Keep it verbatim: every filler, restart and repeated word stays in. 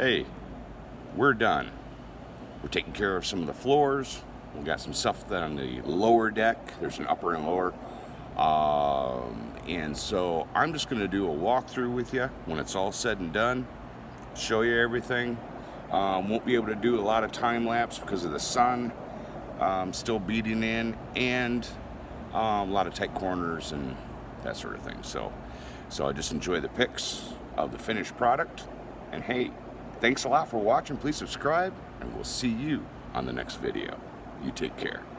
hey, we're done. We're taking care of some of the floors. We got some stuff on the lower deck. There's an upper and lower. Um, and so I'm just going to do a walkthrough with you when it's all said and done, show you everything. Um, won't be able to do a lot of time lapse because of the sun um, still beating in, and um, a lot of tight corners and that sort of thing. So, so I just enjoy the pics of the finished product. And hey, thanks a lot for watching. Please subscribe, and we'll see you on the next video. You take care.